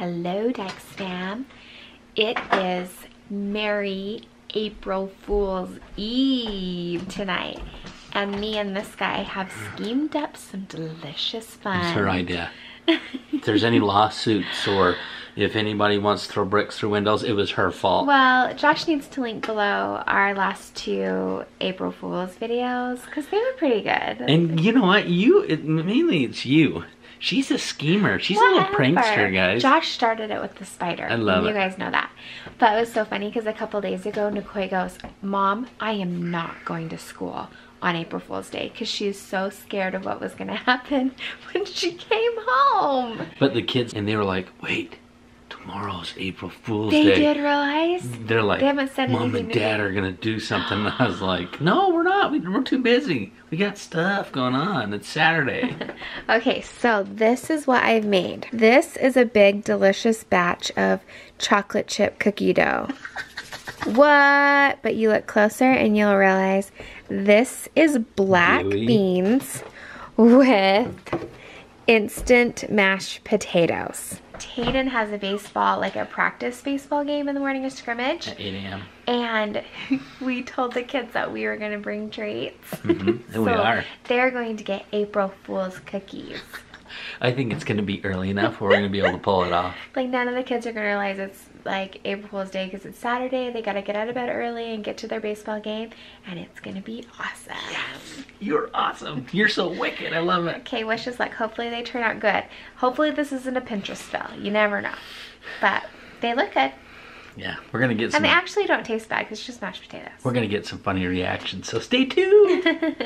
Hello, Dyches Fam. It is Merry April Fool's Eve tonight, and me and this guy have schemed up some delicious fun. It's her idea. If there's any lawsuits or if anybody wants to throw bricks through windows, it was her fault. Well, Josh needs to link below our last two April Fool's videos because they were pretty good. And you know what? Mainly it's you. She's a schemer. She's a little prankster, guys. Josh started it with the spider. I love it. You guys know that. But it was so funny because a couple days ago, Nikoi goes, "Mom, I am not going to school on April Fool's Day," because she was so scared of what was going to happen when she came home. But the kids, and they were like, "Wait, tomorrow's April Fool's Day." They did realize. They're like, they haven't said anything. Mom and Dad are going to do something. And I was like, no, we're not. We're too busy. We got stuff going on. It's Saturday. Okay, so this is what I've made. This is a big, delicious batch of chocolate chip cookie dough. What? But you look closer and you'll realize this is black beans with instant mashed potatoes. Tayden has a baseball, like a practice baseball game in the morning, a scrimmage. At 8 a.m. And we told the kids that we were going to bring treats. Mm-hmm. So we are. They're going to get April Fool's cookies. I think it's going to be early enough where we're going to be able to pull it off. Like, none of the kids are going to realize it's like April Fool's Day because it's Saturday. They got to get out of bed early and get to their baseball game, and it's going to be awesome. Yes, you're awesome. You're so wicked. I love it. Okay, wishes luck. Hopefully they turn out good. Hopefully this isn't a Pinterest spell. You never know. But they look good. Yeah, we're going to get some. And they actually don't taste bad because it's just mashed potatoes. We're going to get some funny reactions, so stay tuned.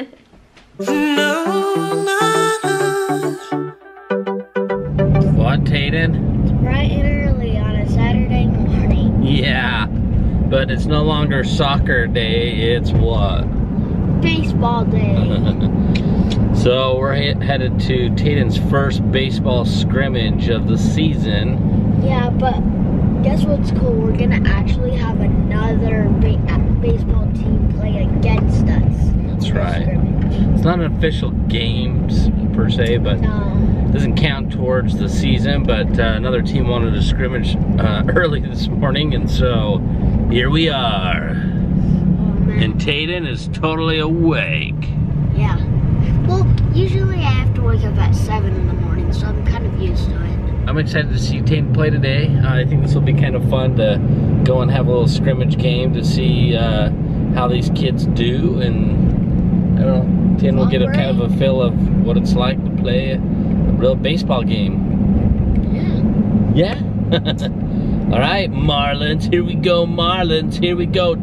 What, Tayden? It's bright and early on a Saturday morning. Yeah, but it's no longer soccer day, it's what? Baseball day. So we're headed to Tayden's first baseball scrimmage of the season. Yeah, but guess what's cool? We're gonna actually have another baseball team play against us. That's right. Scrimmage. It's not an official game per se, but doesn't count towards the season, but another team wanted to scrimmage early this morning, and so here we are. And Tayden is totally awake. Yeah. Well, usually I have to wake up at 7 in the morning, so I'm kind of used to it. I'm excited to see Tayden play today. I think this will be kind of fun to go and have a little scrimmage game to see how these kids do, and I don't know, Tayden will get a kind of a feel of what it's like to play real baseball game. Yeah. Yeah? Alright, Marlins, here we go, Marlins, here we go.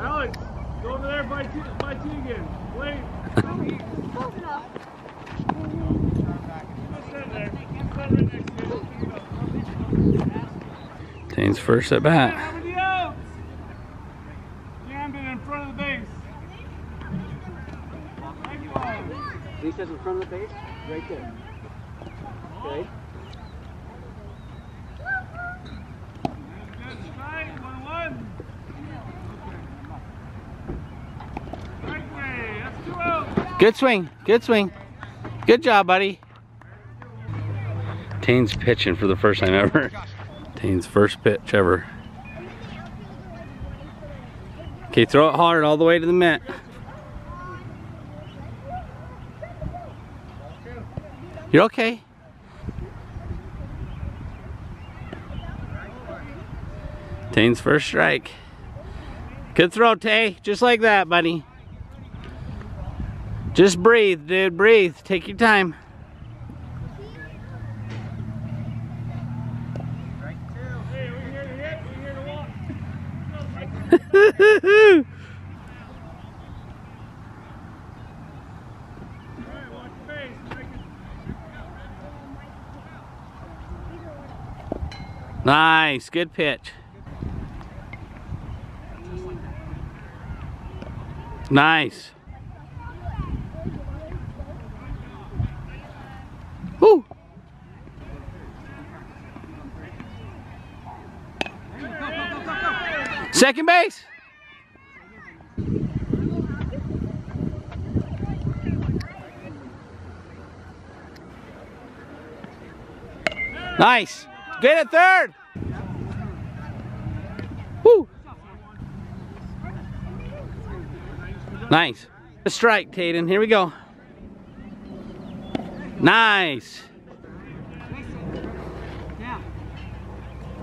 Alex, go over there by T again. Wait. Tayden's first at bat. In front of the base, right there. Okay. Good swing, good swing. Good job, buddy. Tayden's pitching for the first time ever. Tayden's first pitch ever. Okay, throw it hard all the way to the mitt. You're okay. Tayden's first strike. Good throw, Tay. Just like that, buddy. Just breathe, dude. Breathe. Take your time. Nice, good pitch. Nice. Woo! Second base. Nice. Get it third. Woo. Nice. A strike, Tayden. Here we go. Nice.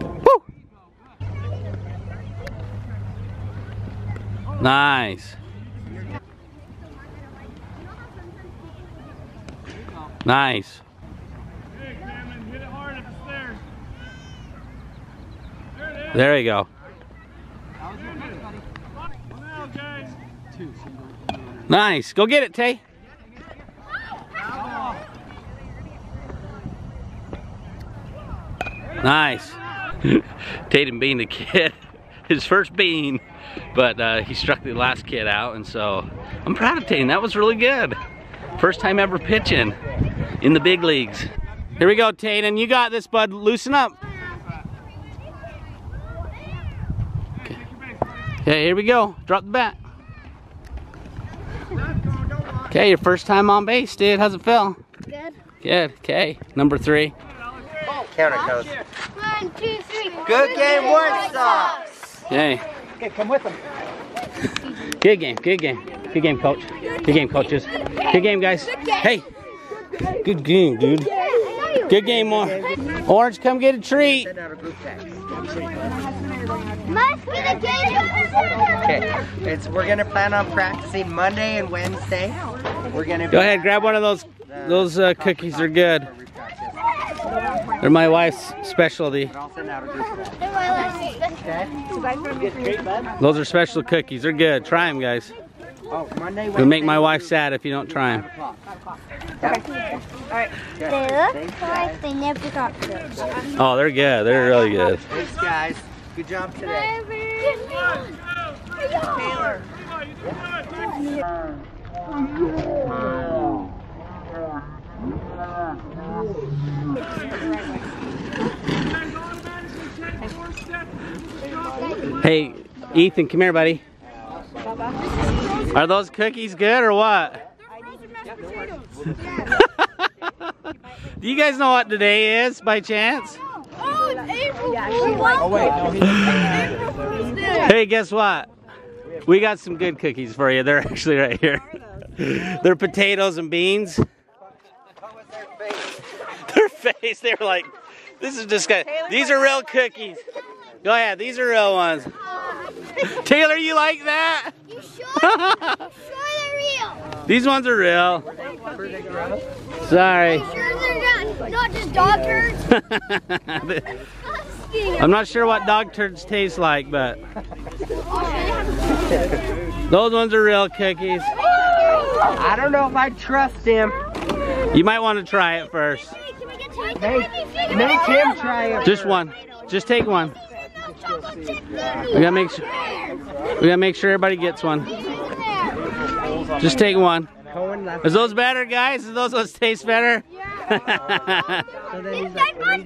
Woo. Nice. Nice. There you go. Nice. Go get it, Tay. Nice. Tayden being the kid, his first bean, but he struck the last kid out, and so I'm proud of Tayden. That was really good. First time ever pitching in the big leagues. Here we go, Tayden. You got this, bud. Loosen up. Okay, okay, here we go. Drop the bat. Okay, your first time on base, dude. How's it feel? Good. Good. Okay, number 3. Counter coach. 1, 2, 3. Good game, White Sox. Yay. Okay, come with them. Good game. Good game. Good game, coach. Good game, coaches. Good game, guys. Hey. Good game, dude. Good game, Orange. Come get a treat. Okay, we're gonna plan on practicing Monday and Wednesday. We're gonna go ahead, grab one of those. Those cookies are good. They're my wife's specialty. Those are special cookies. They're good. Try them, guys. It'll make my wife sad if you don't try them. Okay. All right. They look like they never got those. Oh, they're good. They're really good. Thanks, guys. Good job today. Taylor. Hey, Ethan, come here, buddy. Are those cookies good or what? Do you guys know what today is by chance? Oh, it's April. Hey, guess what? We got some good cookies for you. They're actually right here. They're potatoes and beans. Their face, they were like, this is disgusting. These are real cookies. Go ahead, these are real ones. Taylor, you like that? You sure? They're real. These ones are real. Sorry. I'm sure they're not just dog turds. I'm not sure what dog turds taste like, but those ones are real cookies. I don't know if I trust him. You might want to try it first. Make him try it. Just one. Just take one. We gotta make sure everybody gets one. Just take one. Is those better, guys? Is those ones taste better? Yeah. These taste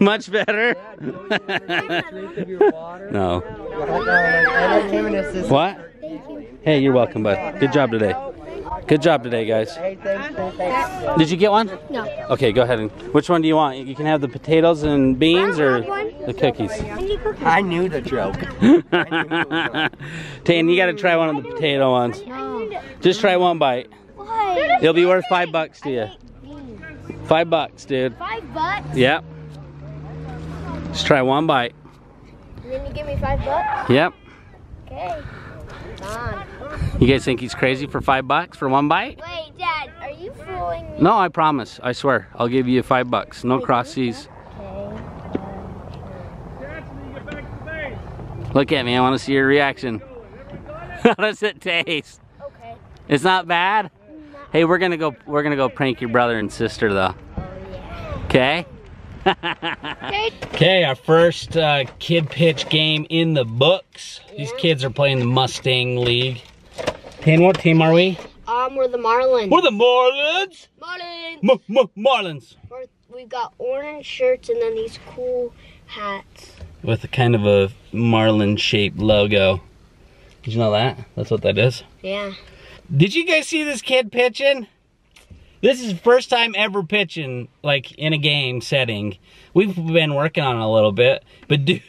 much better. Much better? No. What? Hey, you're welcome, bud. Good job today. Good job today, guys. Did you get one? No. Okay, go ahead. And which one do you want? You can have the potatoes and beans or the cookies. I knew the joke. Tayden, you got to try one of the potato ones. Just try one bite. Why? It'll be worth $5 to you. $5, dude. $5? Yep. Just try one bite. And then you give me $5? Yep. Okay. You guys think he's crazy for $5 for one bite? Wait, Dad, are you fooling me? No, I promise. I swear. I'll give you $5. No crossies. Okay. Look at me. I want to see your reaction. How does it taste? Okay. It's not bad? No. Hey, we're gonna go prank your brother and sister though. Oh yeah. Okay? Okay, our first kid pitch game in the books. Yeah. These kids are playing the Mustang League. Tayden, what team are we? We're the Marlins. We're the Marlins? Marlins. Marlins. We've got orange shirts and then these cool hats. With a kind of a Marlin-shaped logo. Did you know that? That's what that is? Yeah. Did you guys see this kid pitching? This is first time ever pitching, like, in a game setting. We've been working on it a little bit. But, dude,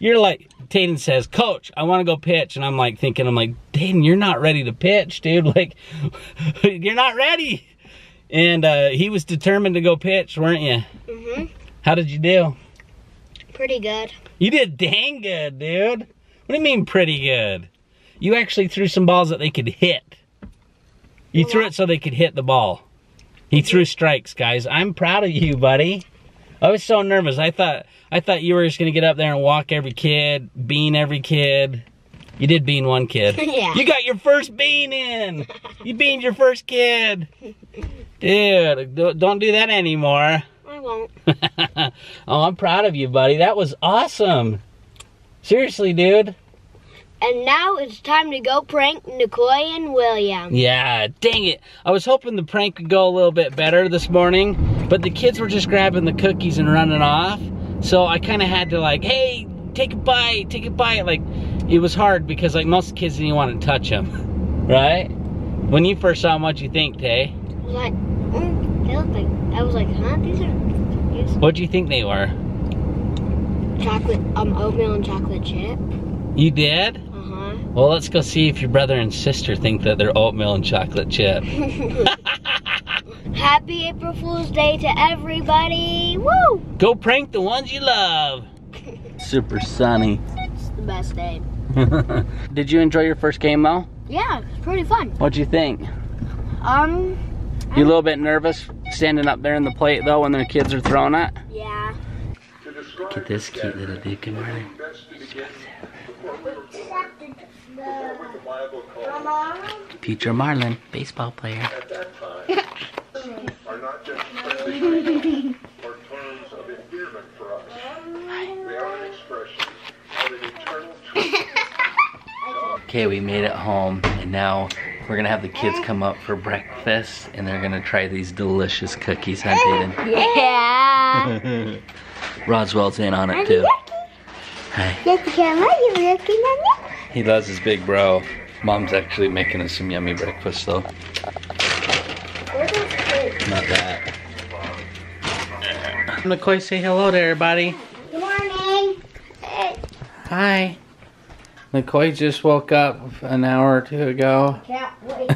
you're like, Tayden says, Coach, I want to go pitch. And I'm, like, thinking, Tayden, you're not ready to pitch, dude. Like, you're not ready. And he was determined to go pitch, weren't you? Mm-hmm. How did you do? Pretty good. You did dang good, dude. What do you mean pretty good? You actually threw some balls that they could hit. You threw it so they could hit the ball. He threw strikes, guys. I'm proud of you, buddy. I was so nervous. I thought you were just going to get up there and walk every kid, bean every kid. You did bean one kid. Yeah. You got your first bean in. You beaned your first kid. Dude, don't do that anymore. I won't. Oh, I'm proud of you, buddy. That was awesome. Seriously, dude. And now it's time to go prank Nikoi and William. Yeah, dang it. I was hoping the prank would go a little bit better this morning, but the kids were just grabbing the cookies and running off. So I kind of had to, like, hey, take a bite, take a bite. Like, it was hard because, like, most kids didn't want to touch them, right? When you first saw them, what'd you think, Tay? I was like, they look like, I was like, huh, these are cookies. What'd you think they were? Chocolate, oatmeal and chocolate chip. You did? Uh-huh. Well, let's go see if your brother and sister think that they're oatmeal and chocolate chip. Happy April Fool's Day to everybody. Woo! Go prank the ones you love. Super sunny. It's the best day. Did you enjoy your first game, though? Yeah, it was pretty fun. What'd you think? You a little bit nervous standing up there in the plate, though, when the kids are throwing it? Yeah. Look at this cute little dude. Good morning. Future Marlin, baseball player. Okay, we made it home, and now we're gonna have the kids come up for breakfast, and they're gonna try these delicious cookies, huh, Tayden? Yeah. Roswell's in on it too. Hi. He loves his big bro. Mom's actually making us some yummy breakfast, though. Not that. Nikoi, say hello to everybody. Good morning. Hi. Nikoi just woke up an hour or two ago. Can't wait.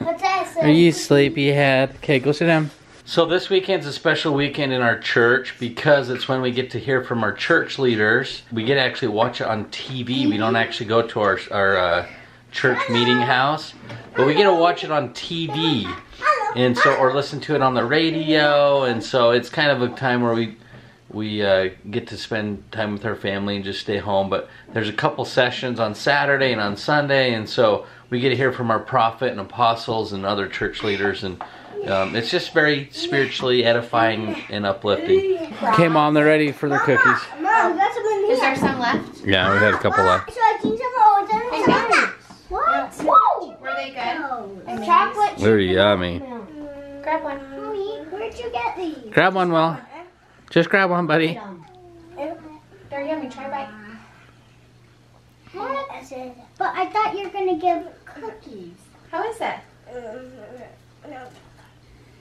What's that say? Are you sleepyhead? Okay, go sit down. So this weekend's a special weekend in our church because it's when we get to hear from our church leaders. We get to actually watch it on TV. We don't actually go to our church meeting house, but we get to watch it on TV, and so, or listen to it on the radio. And so it's kind of a time where we get to spend time with our family and just stay home. But there's a couple sessions on Saturday and on Sunday, and so we get to hear from our prophet and apostles and other church leaders, and it's just very spiritually edifying and uplifting. Okay, Mom, they're ready for their cookies. Mom, is there some left? Yeah, we had a couple left. What? Whoa! Were they good? Chocolate. They're yummy. Grab one. Mommy, where'd you get these? Grab one, Will. Just grab one, buddy. They're yummy. Try a bite. What? But I thought you were going to give cookies. How is that?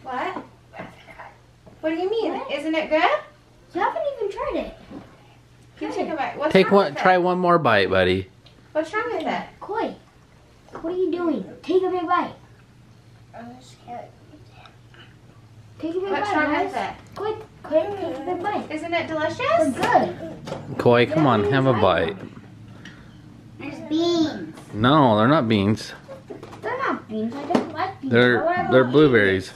What? What do you mean? What? Isn't it good? You haven't even tried it. You take a bite. What's wrong with it? Try one more bite, buddy. What's wrong with it? Koi, what are you doing? Take a big bite. I'm scared. Take a big bite. What's wrong with it? Koi, take a big bite. Isn't it delicious? It's good. Koi, come on, have a bite. There's beans. No, they're not beans. They're not beans. I don't like beans. They're blueberries.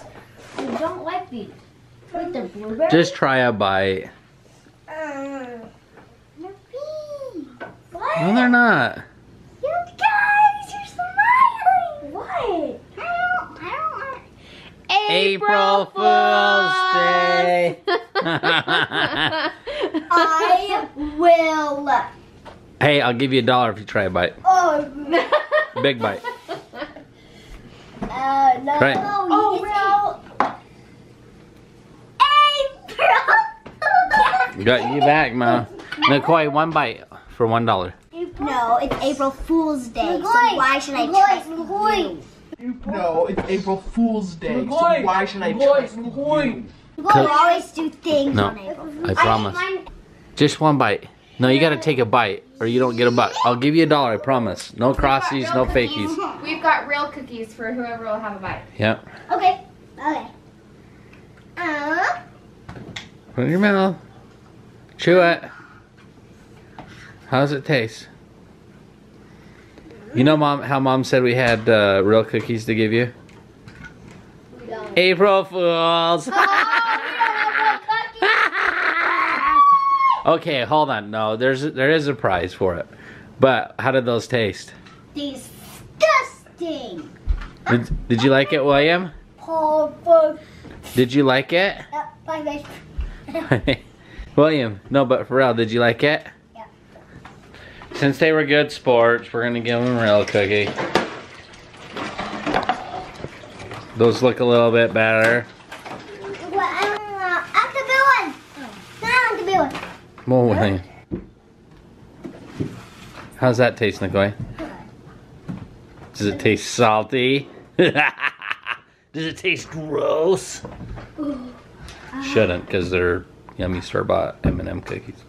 I don't like these. With the blueberry? Just try a bite. They're beans. What? No, they're not. You guys, you're smiling. What? I don't like April Fool's Day. I will. Hey, I'll give you $1 if you try a bite. Oh, no. Big bite. No. Try it. Oh, well. Got you back, Ma. Nikoi, one bite for $1. No, it's April Fool's Day, so why should I trust you? No, it's April Fool's Day. Nikoi, so why should I trust you? Nikoi always do things on April. I promise. Just one bite. No, you gotta take a bite, or you don't get a buck. I'll give you $1. I promise. No crossies, no fakies. We've got real cookies for whoever will have a bite. Yep. Okay. Okay. Put it in your mouth. Chew it. How does it taste? You know, Mom, how Mom said we had real cookies to give you? No. April Fools! Okay, hold on. No, there is a prize for it. But how did those taste? Disgusting. Did you like it, William? Did you like it? William, no, but for real, did you like it? Yeah. Since they were good sports, we're gonna give them a real cookie. Those look a little bit better. Well, I want the big one. More William. How's that taste, Nikoi? Does it taste salty? Does it taste gross? Shouldn't, because they're yummy store-bought M&M cookies.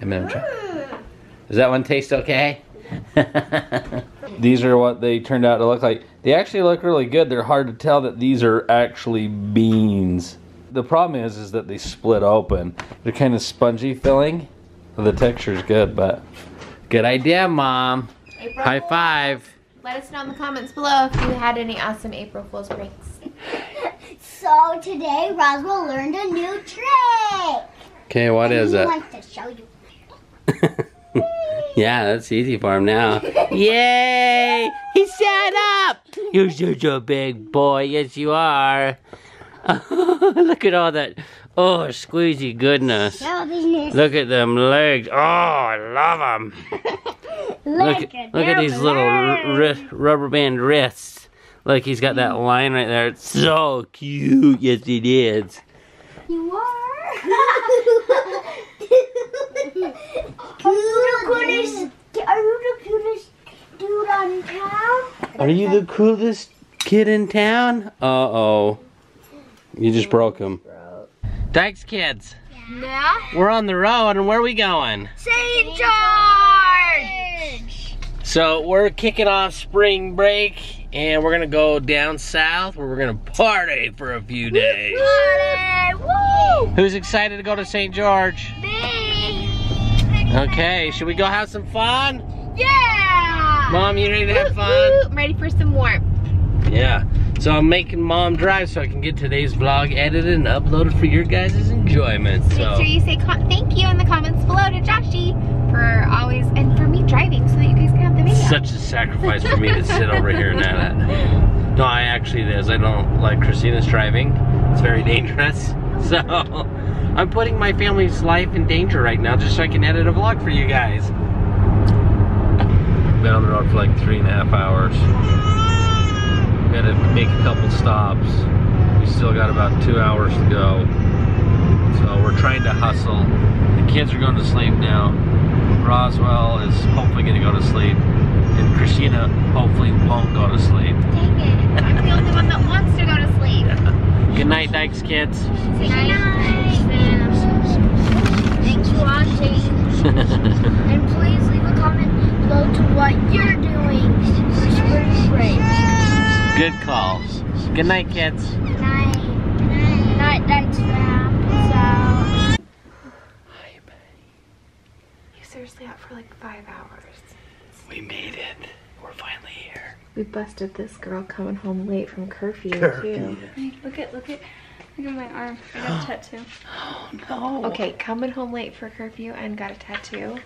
M&M chocolate. Does that one taste okay? These are what they turned out to look like. They actually look really good. They're hard to tell that these are actually beans. The problem is that they split open. They're kind of spongy filling. The texture's good, but good idea, Mom. April High Fools. Five. Let us know in the comments below if you had any awesome April Fool's pranks. So today, Roswell learned a new trick. Okay, what is it? I want to show you. Yeah, that's easy for him now. Yay! He shut up! You're such a big boy. Yes, you are. Look at all that, oh, squeezy goodness. Look at them legs. Oh, I love them. Look at these little rubber band wrists. Look, he's got that line right there. It's so cute. Yes, it is. You are. Are you the coolest dude on town? Are you the coolest kid in town? Uh-oh. You just broke him. Dyches kids. Yeah. We're on the road, and where are we going? St. George! So we're kicking off spring break, and we're gonna go down south where we're gonna party for a few days. Party! Woo! Who's excited to go to St. George? Me! Okay, should we go have some fun? Yeah! Mom, you ready to have fun? I'm ready for some warmth. Yeah. So I'm making Mom drive so I can get today's vlog edited and uploaded for your guys' enjoyment. So make sure you say thank you in the comments below to Joshy for always, and for me driving so that you guys can have the video. Such a sacrifice for me to sit over here and edit. No, it is. I don't like Christina's driving. It's very dangerous. So I'm putting my family's life in danger right now just so I can edit a vlog for you guys. Been on the road for like 3.5 hours. Gotta make a couple stops. We still got about 2 hours to go. So we're trying to hustle. The kids are going to sleep now. Roswell is hopefully gonna go to sleep. And Christina hopefully won't go to sleep. Dang it. I'm the only one that wants to go to sleep. Yeah. Good night, Dyches kids. Good night. Thanks for watching. And please leave a comment below to what you're doing for spring break. Good call. Good night, kids. Good night. Good night, Dyches Fam. Hi, buddy. You seriously out for like 5 hours. We made it. We're finally here. We busted this girl coming home late from curfew. Too. Look at my arm. I got a tattoo. Oh no. Okay, coming home late for curfew and got a tattoo.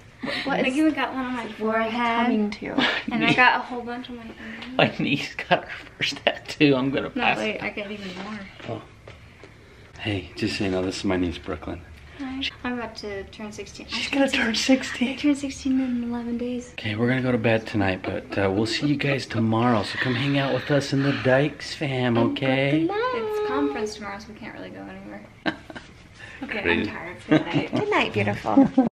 What I even got one on my forehead. Coming to you. And I got a whole bunch on my arm. My niece got her first tattoo. I'm gonna pass. No, wait, I got even more. Oh. Hey, just so you know, this is my niece Brooklyn. Hi. I'm about to turn 16. She's gonna turn 16. I turned 16 in 11 days. Okay, we're gonna go to bed tonight, but we'll see you guys tomorrow. So come hang out with us in the Dyches Fam, okay? It's conference tomorrow, so we can't really go anywhere. Okay, I'm tired. Good night. Good night, beautiful.